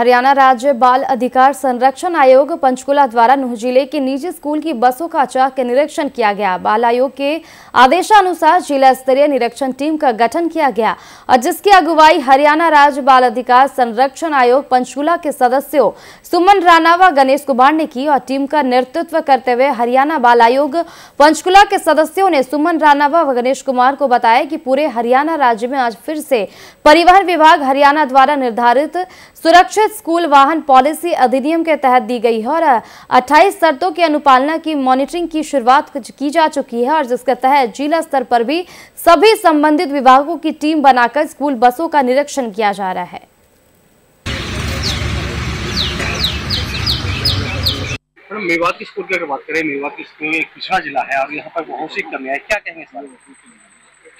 हरियाणा राज्य बाल अधिकार संरक्षण आयोग पंचकुला द्वारा नूह जिले के निजी स्कूल की बसों का चाक निरीक्षण किया गया। बाल आयोग के आदेशानुसार जिला स्तरीय निरीक्षण टीम का गठन किया गया और जिसकी अगुवाई हरियाणा राज्य बाल अधिकार संरक्षण आयोग पंचकुला के सदस्यों सुमन राणावा, गणेश कुमार ने की और टीम का नेतृत्व करते हुए हरियाणा बाल आयोग पंचकुला के सदस्यों ने सुमन राणावा व गणेश कुमार को बताया कि पूरे हरियाणा राज्य में आज फिर से परिवहन विभाग हरियाणा द्वारा निर्धारित सुरक्षा स्कूल वाहन पॉलिसी अधिनियम के तहत दी गई है और 28 शर्तों की अनुपालना की मॉनिटरिंग की शुरुआत की जा चुकी है और जिसके तहत जिला स्तर पर भी सभी संबंधित विभागों की टीम बनाकर स्कूल बसों का निरीक्षण किया जा रहा है। मेवात के स्कूल की अगर बात करें, मेवात के स्कूल एक पिछड़ा जिला है और यहाँ पर बहुत सी कमियां हैं, क्या कहेंगे सर?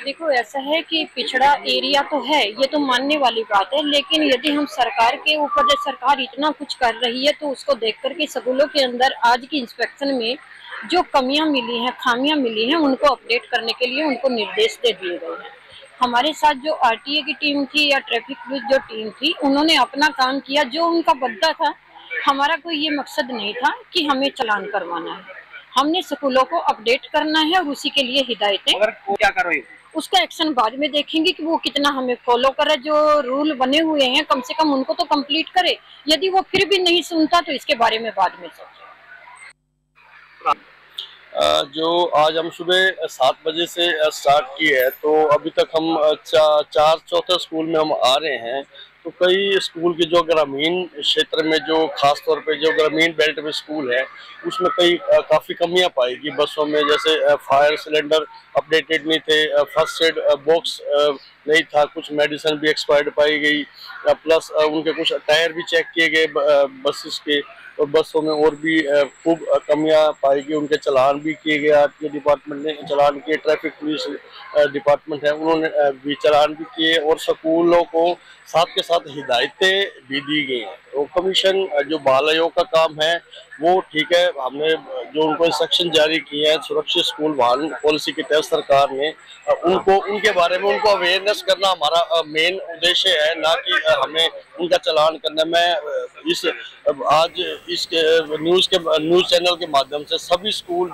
देखो, ऐसा है कि पिछड़ा एरिया तो है, ये तो मानने वाली बात है, लेकिन यदि हम सरकार के ऊपर जब सरकार इतना कुछ कर रही है तो उसको देख करके स्कूलों के अंदर आज की इंस्पेक्शन में जो कमियां मिली हैं, खामियां मिली हैं, उनको अपडेट करने के लिए उनको निर्देश दे दिए गए हैं। हमारे साथ जो आरटीए की टीम थी या ट्रैफिक पुलिस जो टीम थी, उन्होंने अपना काम किया जो उनका बद्दा था। हमारा कोई ये मकसद नहीं था कि हमें चालान करवाना है, हमने स्कूलों को अपडेट करना है और उसी के लिए हिदायतें। क्या कर रही है उसका एक्शन बाद में देखेंगे कि वो कितना हमें फॉलो करे। जो रूल बने हुए हैं कम से कम उनको तो कंप्लीट करे, यदि वो फिर भी नहीं सुनता तो इसके बारे में बाद में सोचें। जो आज हम सुबह 7 बजे से स्टार्ट किए है तो अभी तक हम चौथे स्कूल में हम आ रहे हैं। तो कई स्कूल के जो ग्रामीण क्षेत्र में जो खास तौर पे जो ग्रामीण बेल्ट में स्कूल है उसमें काफ़ी कमियां पाई गई बसों में, जैसे फायर सिलेंडर अपडेटेड नहीं थे, फर्स्ट एड बॉक्स नहीं था, कुछ मेडिसिन भी एक्सपायर्ड पाई गई, प्लस उनके कुछ टायर भी चेक किए गए बसेस के और बसों में और भी खूब कमियां पाई गई। उनके चालान भी किए गए, आरटीए डिपार्टमेंट ने चालान किए, ट्रैफिक पुलिस डिपार्टमेंट है उन्होंने भी चालान भी किए और स्कूलों को साथ के साथ हिदायतें भी दी गई हैं। तो कमीशन जो बाल आयोग का काम है वो ठीक है, हमने जो उनको इंस्ट्रक्शन जारी किए हैं सुरक्षित स्कूल वाहन पॉलिसी के तहत सरकार ने उनको उनके बारे में उनको अवेयरनेस करना हमारा मेन उद्देश्य है, ना कि हमें उनका चालान करना। मैं इस आज इस न्यूज़ चैनल के माध्यम से सभी स्कूल